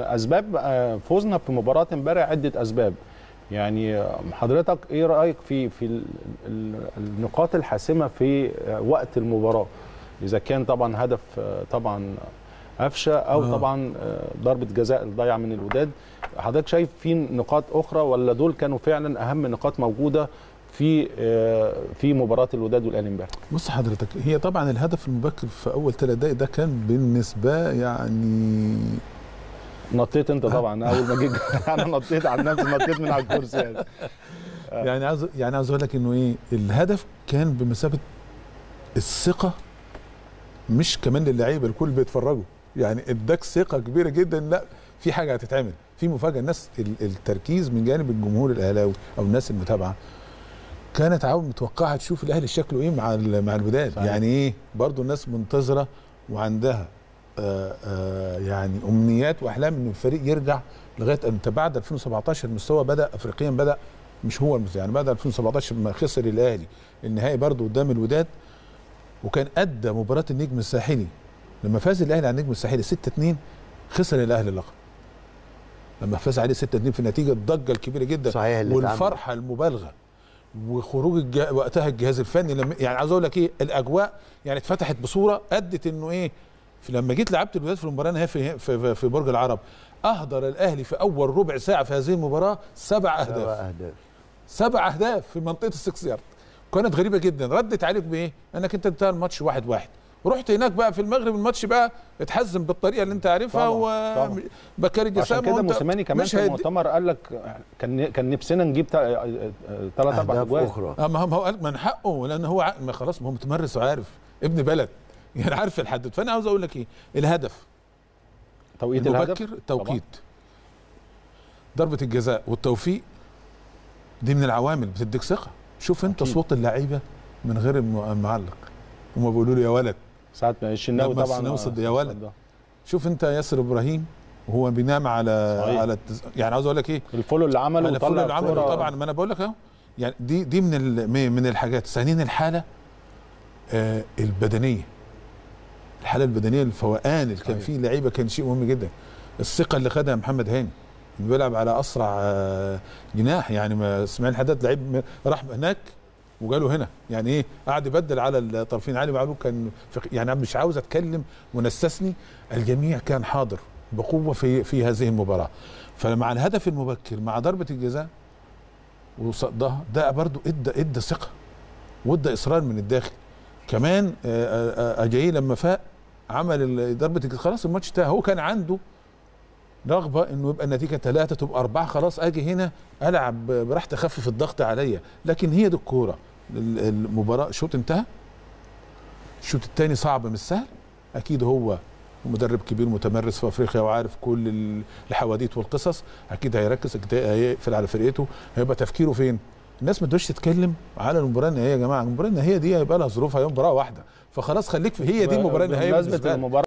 اسباب فوزنا في مباراه امبارح عده اسباب. يعني حضرتك ايه رايك في النقاط الحاسمه في وقت المباراه؟ اذا كان طبعا هدف طبعا قفشه او طبعا ضربه جزاء الضيعه من الوداد، حضرتك شايف في نقاط اخرى ولا دول كانوا فعلا اهم نقاط موجوده في مباراه الوداد والاهلي امبارح؟ بص حضرتك، هي طبعا الهدف المبكر في اول 3 دقائق ده كان بالنسبه يعني نطيت انت طبعا اول ما جيت انا نطيت على نفسي، نطيت من على الكرسي يعني عايز اقول لك انه ايه، الهدف كان بمثابه الثقه، مش كمان للاعيبه، الكل بيتفرجوا، يعني اداك ثقه كبيره جدا، لا في حاجه هتتعمل، في مفاجاه. الناس التركيز من جانب الجمهور الاهلاوي او الناس المتابعه كانت عاوز متوقعه تشوف الاهلي شكله ايه مع الوداد، يعني ايه برضو الناس منتظره وعندها يعني امنيات واحلام ان الفريق يرجع لغايه انت بعد 2017 مستوى بدا افريقيا، بدا مش هو يعني بعد 2017 ما خسر الاهلي النهائي برضو قدام الوداد، وكان ادى مباراه النجم الساحلي لما فاز الاهلي على النجم الساحلي 6-2، خسر الاهلي اللقب لما فاز عليه 6-2 في النتيجه، الضجه الكبيره جدا صحيح والفرحه المبالغه وخروج وقتها الجهاز الفني، لما يعني عاوز اقول لك ايه، الاجواء يعني اتفتحت بصوره ادت انه ايه، لما جيت لعبت الوداد في المباراه النهائيه في برج العرب، اهدر الاهلي في اول ربع ساعه في هذه المباراه 7 اهداف في منطقه السكس يارد، كانت غريبه جدا. ردت عليك بايه؟ انك انت انتهى الماتش 1-1، رحت هناك بقى في المغرب الماتش بقى اتحزم بالطريقه اللي انت عارفها، وبكاري جسام، عشان كده موسيماني كمان في المؤتمر قال لك كان نفسنا نجيب 3-4 اجوال اخرى. ما هو قال من حقه، لان هو خلاص ما هو متمرس وعارف ابن بلد، يعني عارف الحدد. فانا عاوز اقول لك ايه، الهدف توقيت المبكر، التوقيت طبعا. ضربه الجزاء والتوفيق دي من العوامل بتديك ثقه. شوف انت صوت اللعيبه من غير المعلق، هما بيقولوا له يا ولد ساعه ما الشناوي طبعا نوصل يا ولد. شوف انت ياسر ابراهيم وهو بينام على صحيح. على يعني عاوز اقول لك ايه، الفولو اللي عمله وطلع الكوره طبعا. ما انا بقول لك اهو، يعني دي من الحاجات. ثانيا الحاله البدنيه، الحاله البدنيه، الفوقان اللي كان فيه اللعيبه كان شيء مهم جدا. الثقه اللي خدها محمد هاني اللي بيلعب على اسرع جناح، يعني اسماعيل حداد لعيب راح هناك وجاله هنا، يعني ايه قعد يبدل على الطرفين. علي معلول كان يعني مش عاوز اتكلم ونسسني، الجميع كان حاضر بقوه في هذه المباراه. فمع الهدف المبكر مع ضربه الجزاء وصدها، ده برضو ادى ثقه وادى اصرار من الداخل. كمان اجاي لما فاق عمل ضربه الجزاء، خلاص الماتش انتهى، هو كان عنده رغبه انه يبقى النتيجه 3 تبقى 4، خلاص اجي هنا العب براحتي اخفف الضغط عليا. لكن هي دي الكوره، المباراه الشوط انتهى، الشوط الثاني صعب مش سهل، اكيد هو مدرب كبير متمرس في افريقيا وعارف كل الحواديت والقصص، اكيد هيركز، هيقفل على فرقته، هيبقى تفكيره فين؟ الناس ما تقدرش تتكلم على المباراه النهائيه. يا جماعه المباراه النهائيه دي هيبقى لها ظروفها، هي مباراه واحده، فخلاص خليك في هي دي المباراه النهائيه.